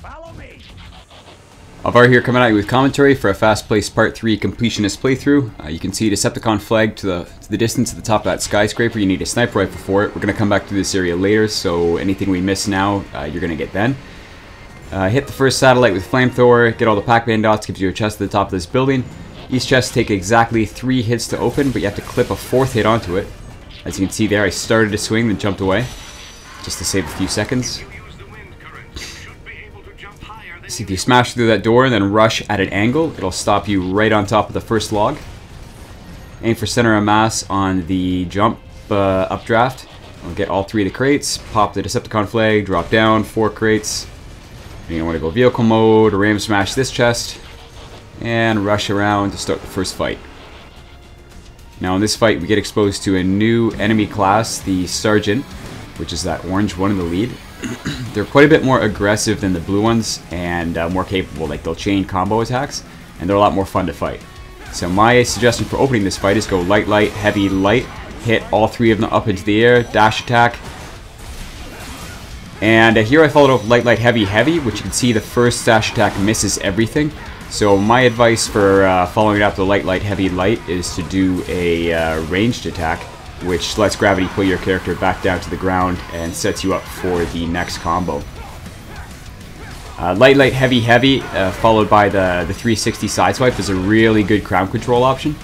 Follow me. Avar here coming at you with commentary for a Fast Place Part 3 completionist playthrough. You can see Decepticon flag to the distance at the top of that skyscraper. You need a sniper rifle for it. We're going to come back to this area later, so anything we miss now, you're going to get then. Hit the first satellite with flamethrower, get all the Pac-Man dots, gives you a chest at the top of this building. Each chest takes exactly 3 hits to open, but you have to clip a 4th hit onto it. As you can see there, I started to swing, then jumped away, just to save a few seconds. See, if you smash through that door and then rush at an angle, it'll stop you right on top of the first log. Aim for center of mass on the jump updraft. We'll get all 3 of the crates, pop the Decepticon flag, drop down, 4 crates. You don't want to go vehicle mode, ram smash this chest, and rush around to start the first fight. Now in this fight we get exposed to a new enemy class, the Sergeant, which is that orange one in the lead. They're quite a bit more aggressive than the blue ones and more capable, like they'll chain combo attacks, and they're a lot more fun to fight. So my suggestion for opening this fight is go light, light, heavy, light, hit all 3 of them up into the air, dash attack, and here I followed up light, light, heavy, heavy, which you can see the first dash attack misses everything. So my advice for following it up the light, light, heavy, light is to do a ranged attack, which lets gravity pull your character back down to the ground and sets you up for the next combo. Light, light, heavy, heavy, followed by the 360 sideswipe is a really good crowd control option.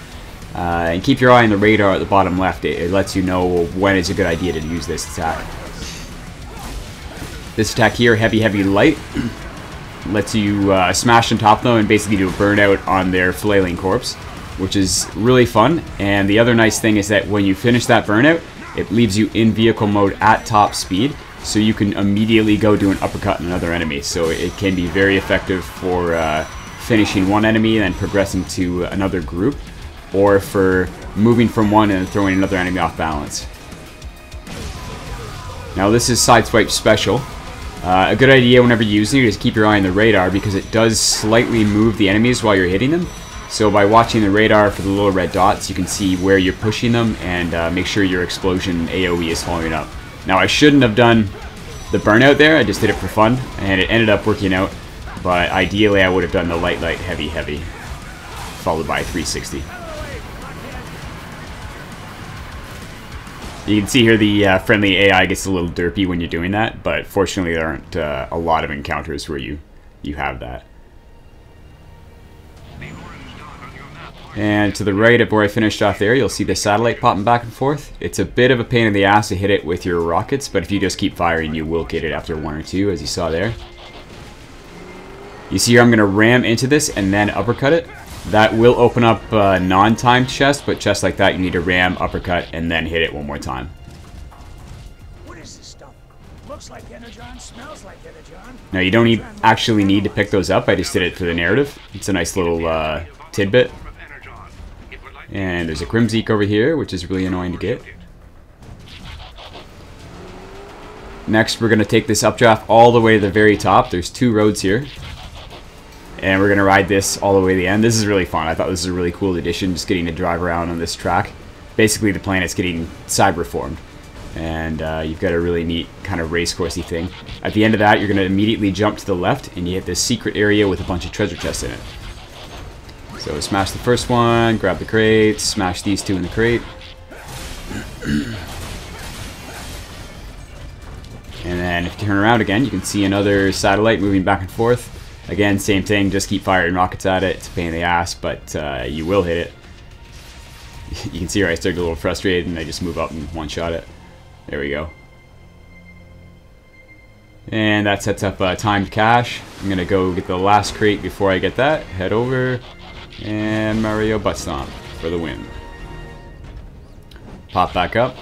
And keep your eye on the radar at the bottom left. It lets you know when it's a good idea to use this attack. This attack here, heavy, heavy, light, lets you smash on top of them and basically do a burnout on their flailing corpse, which is really fun. And the other nice thing is that when you finish that burnout, it leaves you in vehicle mode at top speed, so you can immediately go do an uppercut on another enemy. So it can be very effective for finishing one enemy and then progressing to another group, or for moving from one and throwing another enemy off balance. Now this is Sideswipe Special. A good idea whenever you use it is keep your eye on the radar, because it does slightly move the enemies while you're hitting them. So by watching the radar for the little red dots, you can see where you're pushing them and make sure your explosion AoE is following up. Now I shouldn't have done the burnout there, I just did it for fun, and it ended up working out, but ideally I would have done the light, light, heavy, heavy, followed by 360. You can see here the friendly AI gets a little derpy when you're doing that, but fortunately there aren't a lot of encounters where you have that. And to the right of where I finished off there, you'll see the satellite popping back and forth. It's a bit of a pain in the ass to hit it with your rockets, but if you just keep firing, you will get it after 1 or 2, as you saw there. You see here I'm going to ram into this and then uppercut it. That will open up non-timed chests, but chests like that you need to ram, uppercut, and then hit it 1 more time. What is this stuff? Looks like Energon, smells like Energon. Now you don't actually need to pick those up, I just did it for the narrative. It's a nice little tidbit. And there's a Kremzeek over here, which is really annoying to get. Next, we're going to take this updraft all the way to the very top. There's 2 roads here. And we're going to ride this all the way to the end. This is really fun. I thought this was a really cool addition, just getting to drive around on this track. Basically, the planet's getting cyberformed. And you've got a really neat kind of racecourse-y thing. At the end of that, you're going to immediately jump to the left, and you hit this secret area with a bunch of treasure chests in it. So smash the first one, grab the crate, smash these 2 in the crate. And then if you turn around again, you can see another satellite moving back and forth. Again, same thing, just keep firing rockets at it. It's a pain in the ass, but you will hit it. You can see where I started to get a little frustrated and I just move up and one-shot it. There we go. And that sets up timed cache. I'm going to go get the last crate before I get that. Head over. And Mario Buttstomp for the win. Pop back up.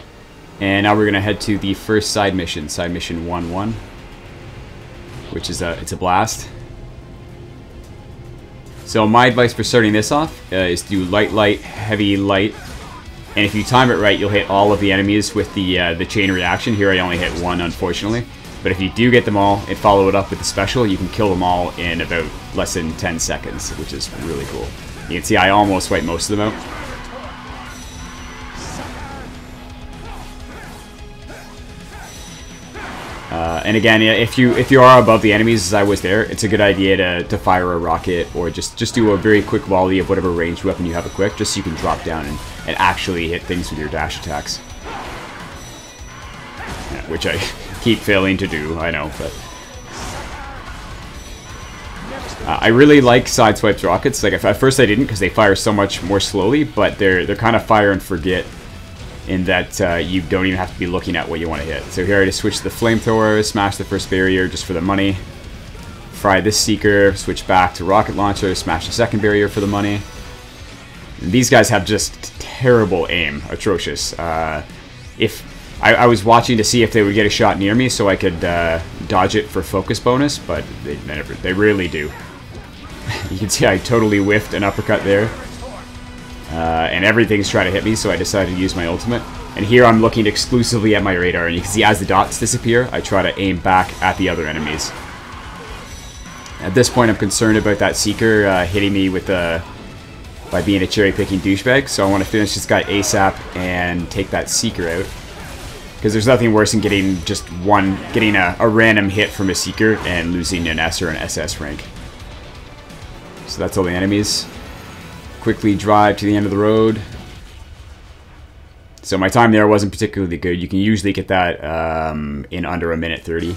And now we're going to head to the first side mission. Side mission 1-1. Which is it's a blast. So my advice for starting this off is to do light, light, heavy, light. And if you time it right, you'll hit all of the enemies with the chain reaction. Here I only hit 1, unfortunately. But if you do get them all and follow it up with the special, you can kill them all in about less than 10 seconds, which is really cool. You can see I almost wiped most of them out. And again, if you are above the enemies, as I was there, it's a good idea to fire a rocket or just do a very quick volley of whatever ranged weapon you have equipped, just so you can drop down and actually hit things with your dash attacks. Yeah, which I keep failing to do, I know, but... I really like Sideswipe's rockets. Like at first I didn't because they fire so much more slowly, but they're kind of fire and forget in that you don't even have to be looking at what you want to hit. So here I just switch to the flamethrower, smash the first barrier just for the money, fry this Seeker, switch back to rocket launcher, smash the second barrier for the money. And these guys have just terrible aim, atrocious. I was watching to see if they would get a shot near me so I could dodge it for focus bonus, but they really do. You can see I totally whiffed an uppercut there. And everything's trying to hit me, so I decided to use my ultimate. And here I'm looking exclusively at my radar, and you can see as the dots disappear, I try to aim back at the other enemies. At this point, I'm concerned about that Seeker hitting me with by being a cherry-picking douchebag, so I want to finish this guy ASAP and take that Seeker out. Because there's nothing worse than getting a random hit from a Seeker and losing an S or an SS rank. So that's all the enemies. Quickly drive to the end of the road. So my time there wasn't particularly good. You can usually get that in under a minute 30.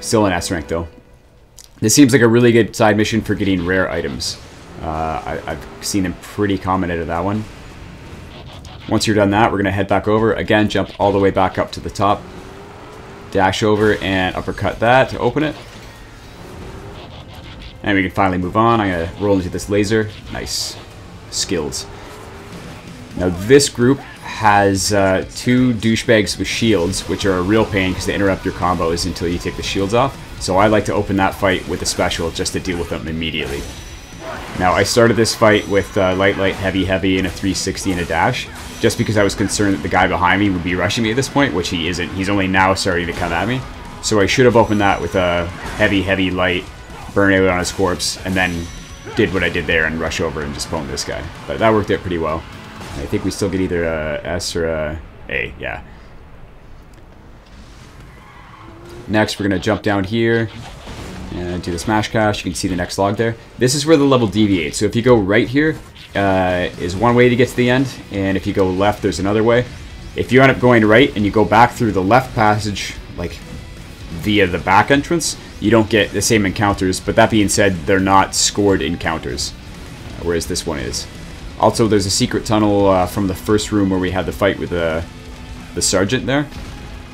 Still an S rank though. This seems like a really good side mission for getting rare items. I've seen them pretty common out of that one. Once you're done that, we're going to head back over. Again, jump all the way back up to the top. Dash over and uppercut that to open it. And we can finally move on. I'm going to roll into this laser. Nice. Skills. Now this group has two douchebags with shields, which are a real pain because they interrupt your combos until you take the shields off. So I like to open that fight with a special just to deal with them immediately. Now I started this fight with light, heavy, heavy, and a 360 and a dash, just because I was concerned that the guy behind me would be rushing me at this point, which he isn't. He's only now starting to come at me. So I should have opened that with a heavy, heavy, light, burnout on his corpse, and then did what I did there and rush over and just pwned this guy. But that worked out pretty well. I think we still get either a S or a A, yeah. Next, we're going to jump down here and do the smash cache. You can see the next log there. This is where the level deviates. So if you go right here, is one way to get to the end, and if you go left, there's another way. If you end up going right and you go back through the left passage, like via the back entrance, you don't get the same encounters, but that being said, they're not scored encounters, whereas this one is. Also, there's a secret tunnel from the first room where we had the fight with the sergeant there,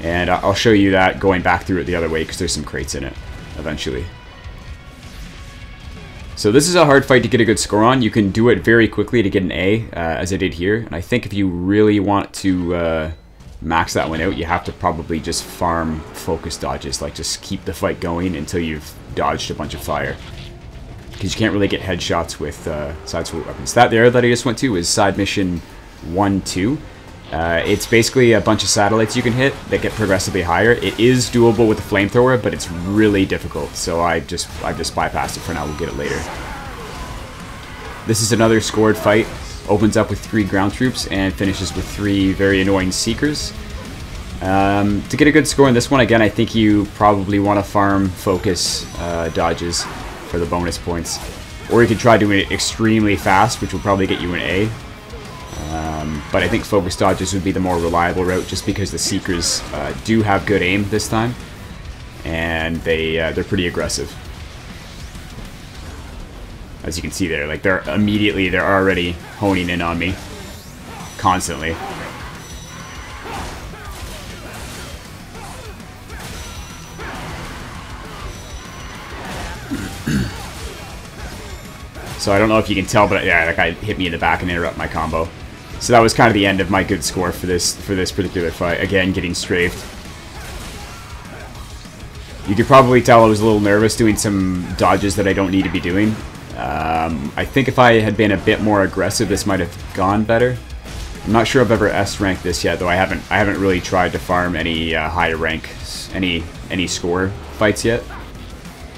and I'll show you that going back through it the other way because there's some crates in it eventually. So this is a hard fight to get a good score on. You can do it very quickly to get an A, as I did here, and I think if you really want to max that one out, you have to probably just farm focus dodges, like just keep the fight going until you've dodged a bunch of fire, because you can't really get headshots with sideswipe weapons. That there that I just went to is side mission 1-2. It's basically a bunch of satellites you can hit that get progressively higher. It is doable with the flamethrower, but it's really difficult, so I just bypassed it for now. We'll get it later. This is another scored fight. Opens up with 3 ground troops and finishes with 3 very annoying Seekers. To get a good score in this one, again, I think you probably want to farm focus dodges for the bonus points. Or you could try doing it extremely fast, which will probably get you an A. But I think focus dodges would be the more reliable route, just because the Seekers do have good aim this time, and they're pretty aggressive. As you can see there, like they're already honing in on me constantly. So I don't know if you can tell, but yeah, that guy hit me in the back and interrupt my combo. So that was kind of the end of my good score for this particular fight. Again, getting strafed. You could probably tell I was a little nervous doing some dodges that I don't need to be doing. I think if I had been a bit more aggressive, this might have gone better. I'm not sure I've ever S-ranked this yet, though. I haven't really tried to farm any high rank, any score fights yet.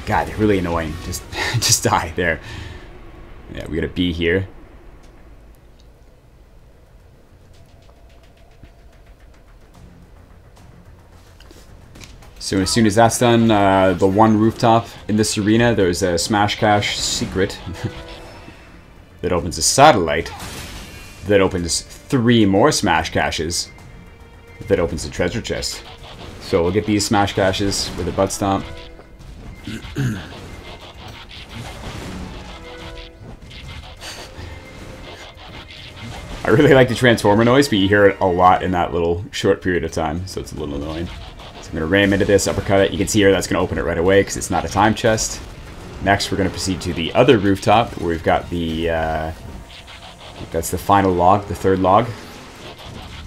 God, they're really annoying. Just die there. Yeah, we got a B here. So as soon as that's done, the one rooftop in this arena, there's a Smash Cache secret that opens a satellite, that opens 3 more Smash Caches, that opens a treasure chest. So we'll get these Smash Caches with a Buttstomp. I really like the Transformer noise, but you hear it a lot in that little short period of time, so it's a little annoying. So I'm going to ram into this, uppercut it. You can see here that's going to open it right away because it's not a time chest. Next, we're going to proceed to the other rooftop where we've got the, that's the final log, the third log.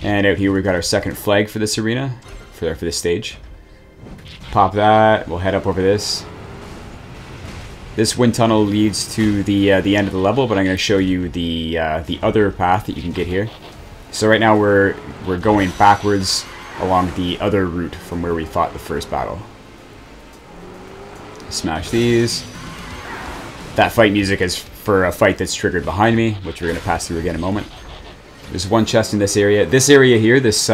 And out here we've got our second flag for this arena, for this stage. Pop that, we'll head up over this. This wind tunnel leads to the end of the level, but I'm going to show you the other path that you can get here. So right now we're going backwards along the other route from where we fought the first battle. Smash these. That fight music is for a fight that's triggered behind me, which we're going to pass through again in a moment. There's one chest in this area. This area here, this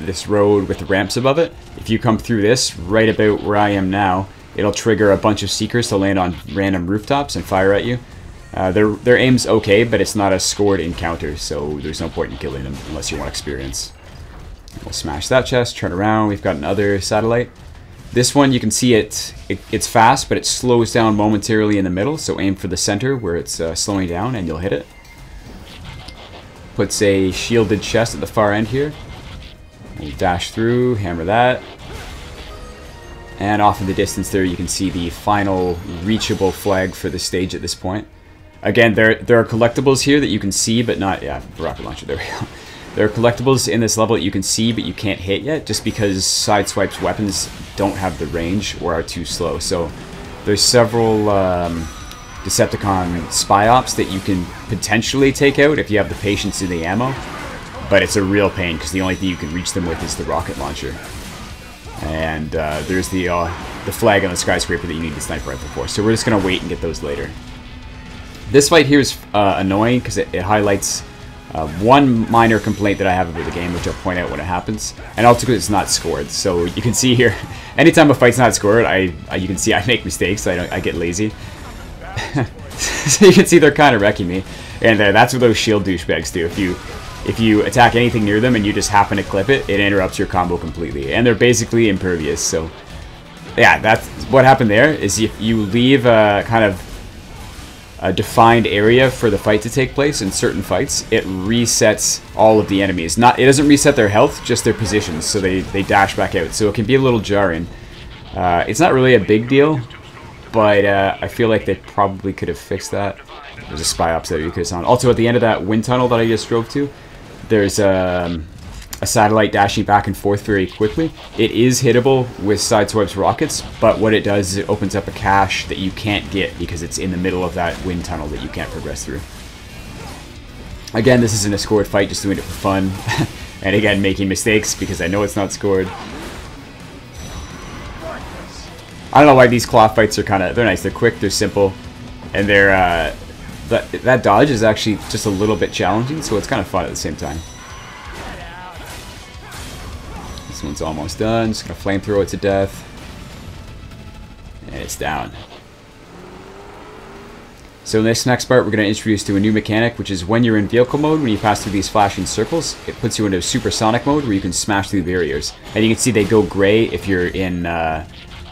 this road with the ramps above it. If you come through this, right about where I am now, it'll trigger a bunch of Seekers to land on random rooftops and fire at you. Their aim's okay, but it's not a scored encounter, so there's no point in killing them unless you want experience. We'll smash that chest, turn around, we've got another satellite. This one, you can see it's fast, but it slows down momentarily in the middle, so aim for the center where it's slowing down and you'll hit it. Puts a shielded chest at the far end here. We'll dash through, hammer that. And off in the distance there, you can see the final reachable flag for the stage at this point. Again, there are collectibles here that you can see, but not... Yeah, rocket launcher, there we go. There are collectibles in this level that you can see, but you can't hit yet, just because Sideswipe's weapons don't have the range or are too slow. So there's several Decepticon spy ops that you can potentially take out if you have the patience and the ammo. But it's a real pain, because the only thing you can reach them with is the rocket launcher. And there's the flag on the skyscraper that you need the sniper rifle for. So we're just going to wait and get those later. This fight here is annoying because it highlights one minor complaint that I have about the game, which I'll point out when it happens. And also it's not scored. So you can see here, anytime a fight's not scored, you can see I make mistakes. I get lazy. So you can see they're kind of wrecking me. And that's what those shield douchebags do. If you attack anything near them and you just happen to clip it, it interrupts your combo completely. And they're basically impervious, so... Yeah, that's what happened there, is you leave a kind of a defined area for the fight to take place. In certain fights, it resets all of the enemies. It doesn't reset their health, just their positions, so they dash back out. So it can be a little jarring. It's not really a big deal, but I feel like they probably could have fixed that. There's a spy ops there you could have found. Also, at the end of that wind tunnel that I just drove to, there's a satellite dashing back and forth very quickly. It is hittable with Sideswipe's rockets, but what it does is it opens up a cache that you can't get because it's in the middle of that wind tunnel that you can't progress through. Again, this isn't a scored fight, just doing it for fun. And again, making mistakes because I know it's not scored. I don't know why these claw fights are kind of... They're nice, they're quick, they're simple, and they're... That dodge is actually just a little bit challenging, so it's kind of fun at the same time. This one's almost done. Just gonna flamethrow it to death. And it's down. So in this next part, we're gonna introduce to a new mechanic, which is when you're in vehicle mode, when you pass through these flashing circles, it puts you into supersonic mode where you can smash through barriers. And you can see they go gray if you're in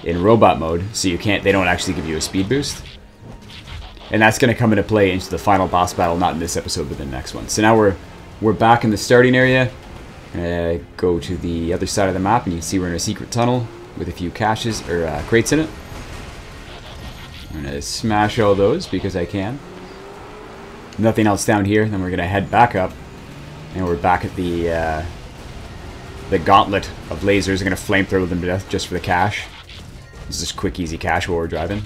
robot mode, so you can't. They don't actually give you a speed boost. And that's going to come into play into the final boss battle, not in this episode, but the next one. So now we're back in the starting area. Go to the other side of the map, and you can see we're in a secret tunnel with a few caches, or crates in it. I'm going to smash all those because I can. Nothing else down here. Then we're going to head back up, and we're back at the gauntlet of lasers. I'm going to flamethrow them to death just for the cache. This is quick, easy cache while we're driving.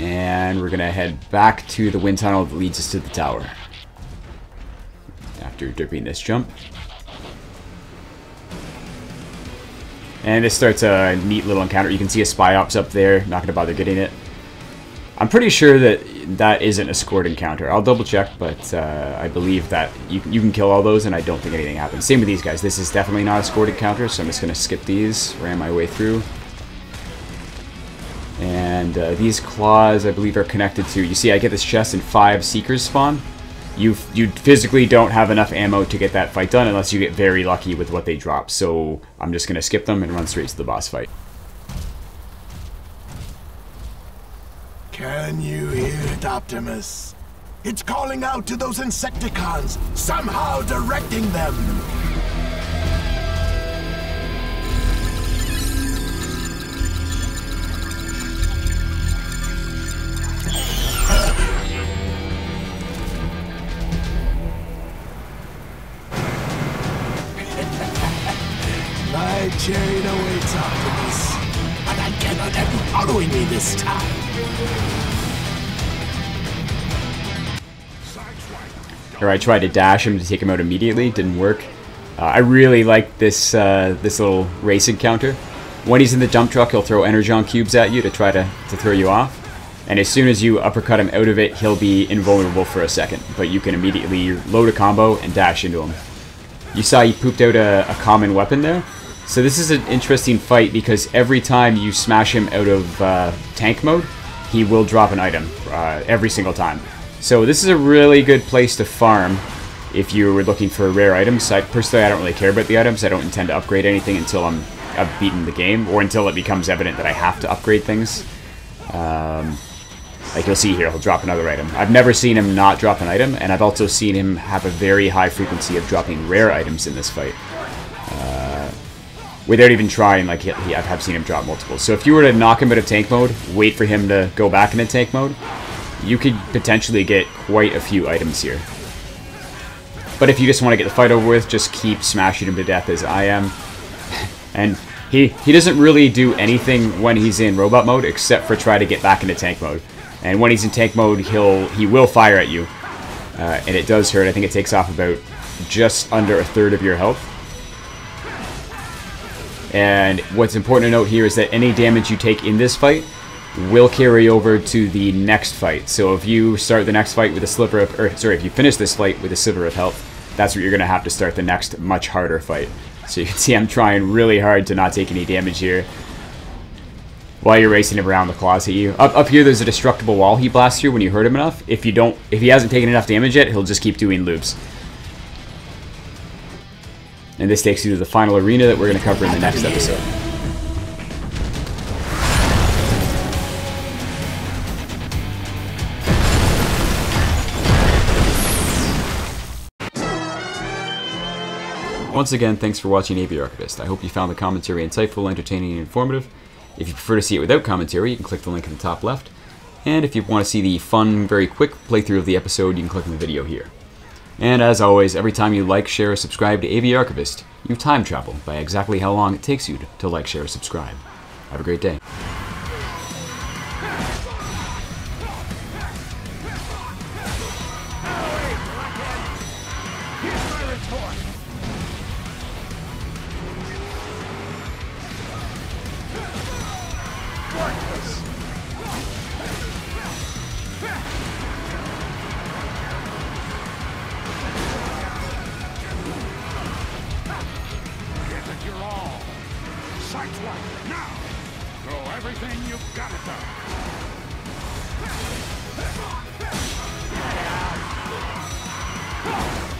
And we're going to head back to the wind tunnel that leads us to the tower. After derping this jump. And this starts a neat little encounter. You can see a spy ops up there. Not going to bother getting it. I'm pretty sure that that isn't a scored encounter. I'll double check, but I believe that you can kill all those and I don't think anything happens. Same with these guys. This is definitely not a scored encounter, so I'm just going to skip these, ram my way through. And these claws, I believe, are connected to... You see, I get this chest and 5 Seekers spawn. You physically don't have enough ammo to get that fight done unless you get very lucky with what they drop. So I'm just going to skip them and run straight to the boss fight. Can you hear it, Optimus? It's calling out to those Insecticons, somehow directing them. My chain awaits, Optimus, and I cannot have you following me this time. Or I tried to dash him to take him out immediately, didn't work. I really like this this little race encounter. When he's in the dump truck, he'll throw Energon cubes at you to try to throw you off. And as soon as you uppercut him out of it, he'll be invulnerable for a second. But you can immediately load a combo and dash into him. You saw he pooped out a common weapon there. So this is an interesting fight because every time you smash him out of tank mode, he will drop an item every single time. So this is a really good place to farm if you were looking for rare items. Personally, I don't really care about the items. I don't intend to upgrade anything until I've beaten the game or until it becomes evident that I have to upgrade things. Like you'll see here, he'll drop another item. I've never seen him not drop an item, and I've also seen him have a very high frequency of dropping rare items in this fight. Without even trying, like I have seen him drop multiples. So if you were to knock him out of tank mode, wait for him to go back into tank mode, you could potentially get quite a few items here. But if you just want to get the fight over with, just keep smashing him to death as I am. And he doesn't really do anything when he's in robot mode except for try to get back into tank mode. And when he's in tank mode, he will fire at you. And it does hurt. I think it takes off about just under a third of your health. And what's important to note here is that any damage you take in this fight will carry over to the next fight. So if you start the next fight with a sliver of, if you finish this fight with a sliver of health, that's what you're going to have to start the next much harder fight. So you can see I'm trying really hard to not take any damage here while you're racing him around. The claws at you. Up here, there's a destructible wall he blasts through when you hurt him enough. If he hasn't taken enough damage yet, he'll just keep doing loops. And this takes you to the final arena that we're going to cover in the next episode. Once again, thanks for watching AV Archivist. I hope you found the commentary insightful, entertaining, and informative. If you prefer to see it without commentary, you can click the link in the top left. And if you want to see the fun, very quick playthrough of the episode, you can click on the video here. And as always, every time you like, share, or subscribe to AV Archivist, you time travel by exactly how long it takes you to like, share, or subscribe. Have a great day. Sideswipe, now! Throw everything you've got at them! Get out!